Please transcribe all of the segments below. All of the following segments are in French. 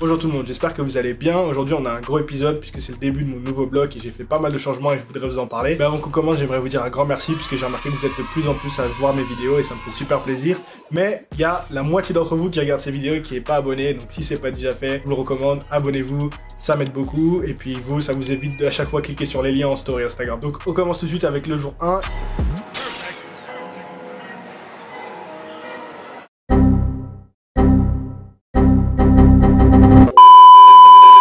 Bonjour tout le monde, j'espère que vous allez bien. Aujourd'hui on a un gros épisode puisque c'est le début de mon nouveau blog et j'ai fait pas mal de changements et je voudrais vous en parler. Mais avant qu'on commence, j'aimerais vous dire un grand merci puisque j'ai remarqué que vous êtes de plus en plus à voir mes vidéos et ça me fait super plaisir. Mais il y a la moitié d'entre vous qui regarde ces vidéos et qui n'est pas abonné, donc si c'est pas déjà fait, je vous le recommande, abonnez-vous, ça m'aide beaucoup et puis vous, ça vous évite de à chaque fois cliquer sur les liens en story Instagram. Donc on commence tout de suite avec le jour 1.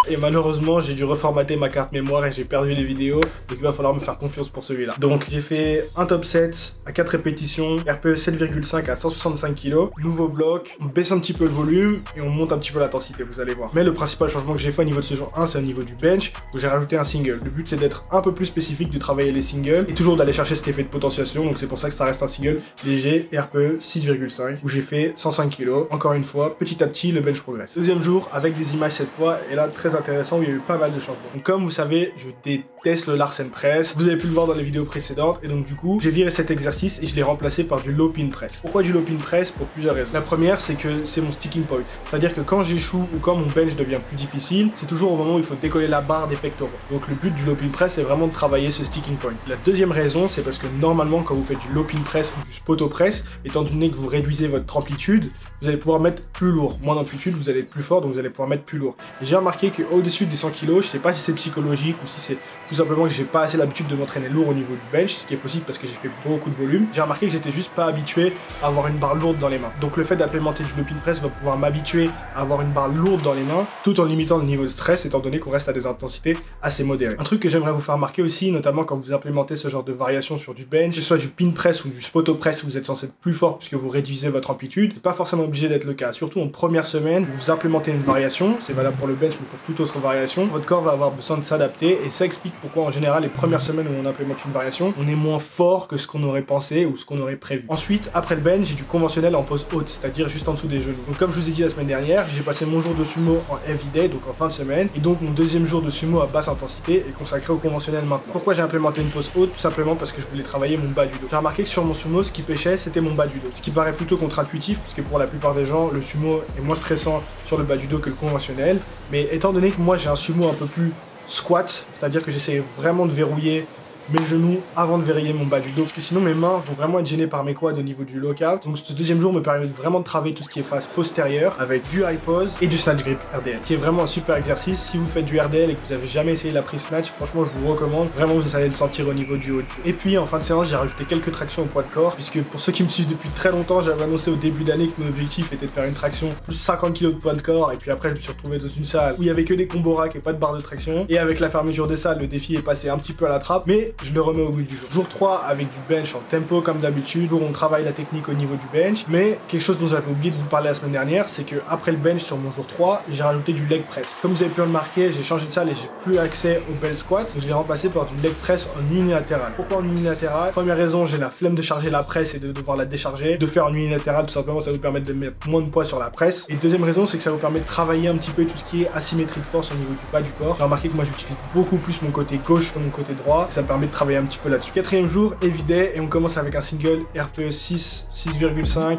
Et malheureusement j'ai dû reformater ma carte mémoire et j'ai perdu les vidéos, donc il va falloir me faire confiance pour celui-là. Donc j'ai fait un top 7 à 4 répétitions, RPE 7,5 à 165 kg, nouveau bloc, on baisse un petit peu le volume et on monte un petit peu l'intensité, vous allez voir. Mais le principal changement que j'ai fait au niveau de ce jour 1, c'est au niveau du bench, où j'ai rajouté un single. Le but c'est d'être un peu plus spécifique, de travailler les singles et toujours d'aller chercher cet effet de potentiation, donc c'est pour ça que ça reste un single léger, RPE 6,5, où j'ai fait 105 kg. Encore une fois, petit à petit le bench progresse. Deuxième jour avec des images cette fois, et là très intéressant où il y a eu pas mal de changements. Donc comme vous savez, je déteste le Larsen Press, vous avez pu le voir dans les vidéos précédentes, et donc du coup j'ai viré cet exercice et je l'ai remplacé par du low pin press. Pourquoi du low pin press? Pour plusieurs raisons. La première, c'est que c'est mon sticking point, c'est à dire que quand j'échoue ou quand mon bench devient plus difficile, c'est toujours au moment où il faut décoller la barre des pectoraux. Donc le but du low pin press, c'est vraiment de travailler ce sticking point. La deuxième raison, c'est parce que normalement quand vous faites du low pin press ou du spoto press, étant donné que vous réduisez votre amplitude, vous allez pouvoir mettre plus lourd, moins d'amplitude, vous allez être plus fort, donc vous allez pouvoir mettre plus lourd. J'ai remarqué que au-dessus des 100 kg, je sais pas si c'est psychologique ou si c'est tout simplement que j'ai pas assez l'habitude de m'entraîner lourd au niveau du bench, ce qui est possible parce que j'ai fait beaucoup de volume. J'ai remarqué que j'étais juste pas habitué à avoir une barre lourde dans les mains. Donc le fait d'implémenter du low pin press va pouvoir m'habituer à avoir une barre lourde dans les mains tout en limitant le niveau de stress étant donné qu'on reste à des intensités assez modérées. Un truc que j'aimerais vous faire remarquer aussi, notamment quand vous implémentez ce genre de variation sur du bench, que ce soit du pin press ou du spoto press, vous êtes censé être plus fort puisque vous réduisez votre amplitude. C'est pas forcément obligé d'être le cas, surtout en première semaine, vous implémentez une variation, c'est valable pour le bench mais pour toute autre variation, votre corps va avoir besoin de s'adapter et ça explique pourquoi en général les premières semaines où on implémente une variation, on est moins fort que ce qu'on aurait pensé ou ce qu'on aurait prévu. Ensuite, après le bench, j'ai du conventionnel en pose haute, c'est-à-dire juste en dessous des genoux. Donc comme je vous ai dit la semaine dernière, j'ai passé mon jour de sumo en heavy day, donc en fin de semaine, et donc mon deuxième jour de sumo à basse intensité est consacré au conventionnel maintenant. Pourquoi j'ai implémenté une pose haute? Tout simplement parce que je voulais travailler mon bas du dos. J'ai remarqué que sur mon sumo, ce qui pêchait, c'était mon bas du dos. Ce qui paraît plutôt contre-intuitif, puisque pour la plupart des gens, le sumo est moins stressant sur le bas du dos que le conventionnel, mais étant donné que moi j'ai un sumo un peu plus squat, c'est-à-dire que j'essaie vraiment de verrouiller mes genoux avant de verrouiller mon bas du dos, parce que sinon mes mains vont vraiment être gênées par mes quads au niveau du lockout. Donc ce deuxième jour me permet vraiment de travailler tout ce qui est face postérieure avec du high pose et du snatch grip RDL, qui est vraiment un super exercice. Si vous faites du RDL et que vous avez jamais essayé la prise snatch, franchement je vous recommande, vraiment vous allez le sentir au niveau du haut. Et puis en fin de séance, j'ai rajouté quelques tractions au poids de corps, puisque pour ceux qui me suivent depuis très longtemps, j'avais annoncé au début d'année que mon objectif était de faire une traction plus 50 kg de poids de corps, et puis après je me suis retrouvé dans une salle où il y avait que des combos rack et pas de barre de traction, et avec la fermeture des salles, le défi est passé un petit peu à la trappe, mais je le remets au bout du jour. Jour 3 avec du bench en tempo comme d'habitude, où on travaille la technique au niveau du bench, mais quelque chose dont j'avais oublié de vous parler la semaine dernière, c'est que après le bench sur mon jour 3, j'ai rajouté du leg press. Comme vous avez pu le remarquer, j'ai changé de salle et j'ai plus accès au bell squat, donc je l'ai remplacé par du leg press en unilatéral. Pourquoi en unilatéral? Première raison, j'ai la flemme de charger la presse et de devoir la décharger. De faire en unilatéral, tout simplement, ça vous permet de mettre moins de poids sur la presse. Et deuxième raison, c'est que ça vous permet de travailler un petit peu tout ce qui est asymétrie de force au niveau du bas du corps. J'ai remarqué que moi j'utilise beaucoup plus mon côté gauche que mon côté droit, ça me permet de travailler un petit peu là-dessus. Quatrième jour, heavy day, et on commence avec un single RPE 6, 6,5.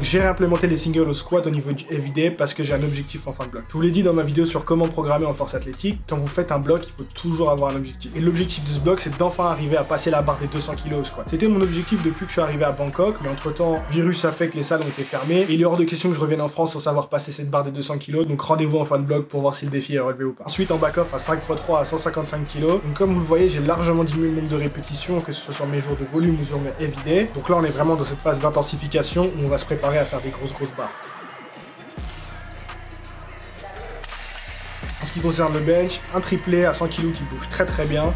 J'ai réimplémenté les singles au squat au niveau du heavy day parce que j'ai un objectif en fin de bloc. Je vous l'ai dit dans ma vidéo sur comment programmer en force athlétique, quand vous faites un bloc, il faut toujours avoir un objectif. Et l'objectif de ce bloc, c'est d'enfin arriver à passer la barre des 200 kg au squat. C'était mon objectif depuis que je suis arrivé à Bangkok, mais entre temps, virus a fait que les salles ont été fermées, et il est hors de question que je revienne en France sans savoir passer cette barre des 200 kg, donc rendez-vous en fin de bloc pour voir si le défi est relevé ou pas. Ensuite, en back-off à 5 × 3 à 155 kg, donc comme vous le voyez, j'ai largement diminué le nombre de répétitions, que ce soit sur mes jours de volume ou sur mes heavy day. Donc là, on est vraiment dans cette phase d'intensification où on va se préparer à faire des grosses barres. En ce qui concerne le bench, un triplé à 100 kg qui bouge très bien.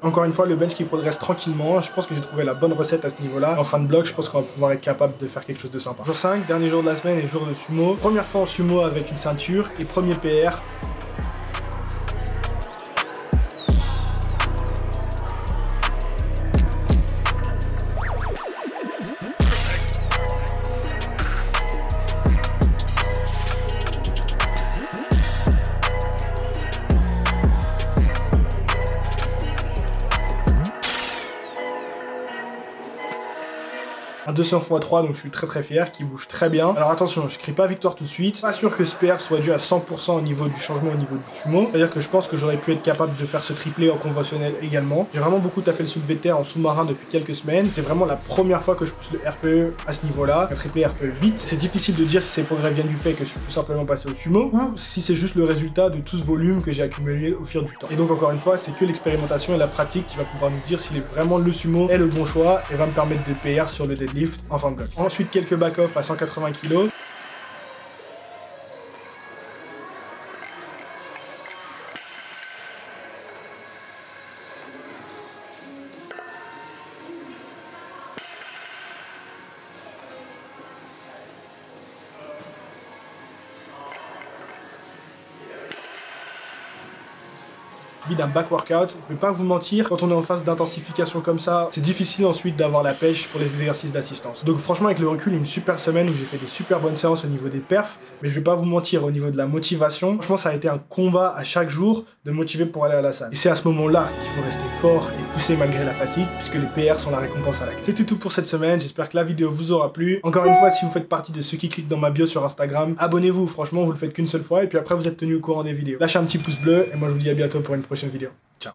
Encore une fois, le bench qui progresse tranquillement, je pense que j'ai trouvé la bonne recette à ce niveau-là. En fin de bloc, je pense qu'on va pouvoir être capable de faire quelque chose de sympa. Jour 5, dernier jour de la semaine et jour de sumo. Première fois en sumo avec une ceinture et premier PR. Un 200 x 3, donc je suis très très fier, qui bouge très bien. Alors attention, je crie pas victoire tout de suite. Pas sûr que ce PR soit dû à 100% au niveau du changement, au niveau du sumo. C'est-à-dire que je pense que j'aurais pu être capable de faire ce triplé en conventionnel également. J'ai vraiment beaucoup taffé le soulevé de terre en sous-marin depuis quelques semaines. C'est vraiment la première fois que je pousse le RPE à ce niveau-là, un triplé RPE vite. C'est difficile de dire si ces progrès viennent du fait que je suis tout simplement passé au sumo ou si c'est juste le résultat de tout ce volume que j'ai accumulé au fil du temps. Et donc encore une fois, c'est que l'expérimentation et la pratique qui va pouvoir nous dire s'il est vraiment le sumo est le bon choix et va me permettre de PR sur le deadlift en fin de bloc. Ensuite, quelques back-off à 180 kg. D'un back workout. Je vais pas vous mentir, quand on est en phase d'intensification comme ça, c'est difficile ensuite d'avoir la pêche pour les exercices d'assistance. Donc franchement, avec le recul, une super semaine où j'ai fait des super bonnes séances au niveau des perfs, mais je vais pas vous mentir, au niveau de la motivation, franchement ça a été un combat à chaque jour de motiver pour aller à la salle. Et c'est à ce moment-là qu'il faut rester fort et pousser malgré la fatigue, puisque les PR sont la récompense à la clé. C'était tout pour cette semaine, j'espère que la vidéo vous aura plu. Encore une fois, si vous faites partie de ceux qui cliquent dans ma bio sur Instagram, abonnez-vous, franchement vous le faites qu'une seule fois et puis après vous êtes tenu au courant des vidéos. Lâchez un petit pouce bleu et moi je vous dis à bientôt pour une prochaine vidéo. Ciao.